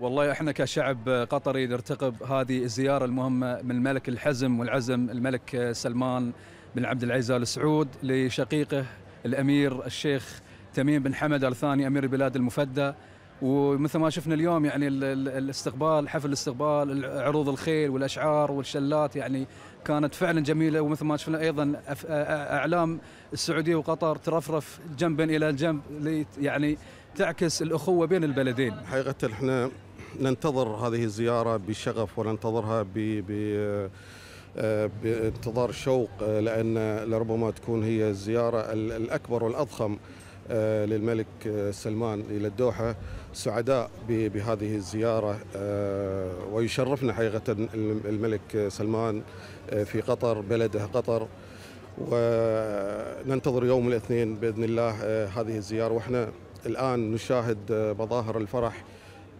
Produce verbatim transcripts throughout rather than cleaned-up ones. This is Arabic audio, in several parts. والله احنا كشعب قطري نرتقب هذه الزيارة المهمة من الملك الحزم والعزم الملك سلمان بن عبد العزيز آل سعود لشقيقه الأمير الشيخ تميم بن حمد الثاني أمير البلاد المفدى. ومثل ما شفنا اليوم يعني الاستقبال، حفل الاستقبال، عروض الخيل والأشعار والشلات يعني كانت فعلا جميلة. ومثل ما شفنا أيضا أعلام السعودية وقطر ترفرف جنبا إلى جنب يعني تعكس الأخوة بين البلدين. حقيقة احنا ننتظر هذه الزيارة بشغف وننتظرها ب بانتظار شوق، لأن لربما تكون هي الزيارة الأكبر والأضخم للملك سلمان إلى الدوحة. سعداء بهذه الزيارة، ويشرفنا حقيقة الملك سلمان في قطر بلده قطر، وننتظر يوم الاثنين بإذن الله هذه الزيارة. وإحنا الآن نشاهد مظاهر الفرح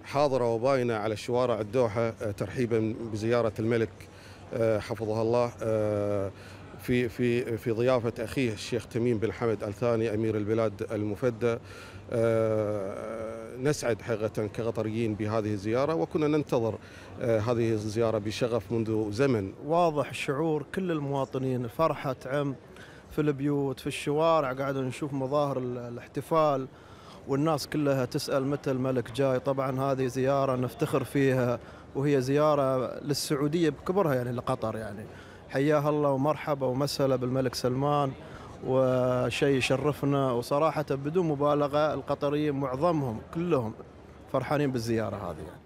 حاضرة وباينة على شوارع الدوحة ترحيبا بزيارة الملك حفظه الله في في في ضيافة أخيه الشيخ تميم بن حمد آل ثاني أمير البلاد المفدى. نسعد حقيقة كقطريين بهذه الزيارة، وكنا ننتظر هذه الزيارة بشغف منذ زمن. واضح شعور كل المواطنين، فرحة عم في البيوت في الشوارع، قاعد نشوف مظاهر الاحتفال والناس كلها تسأل متى الملك جاي. طبعا هذه زيارة نفتخر فيها، وهي زيارة للسعودية بكبرها يعني لقطر، يعني حياها الله ومرحبا ومسهلا بالملك سلمان، وشيء يشرفنا. وصراحة بدون مبالغة القطريين معظمهم كلهم فرحانين بالزيارة هذه يعني.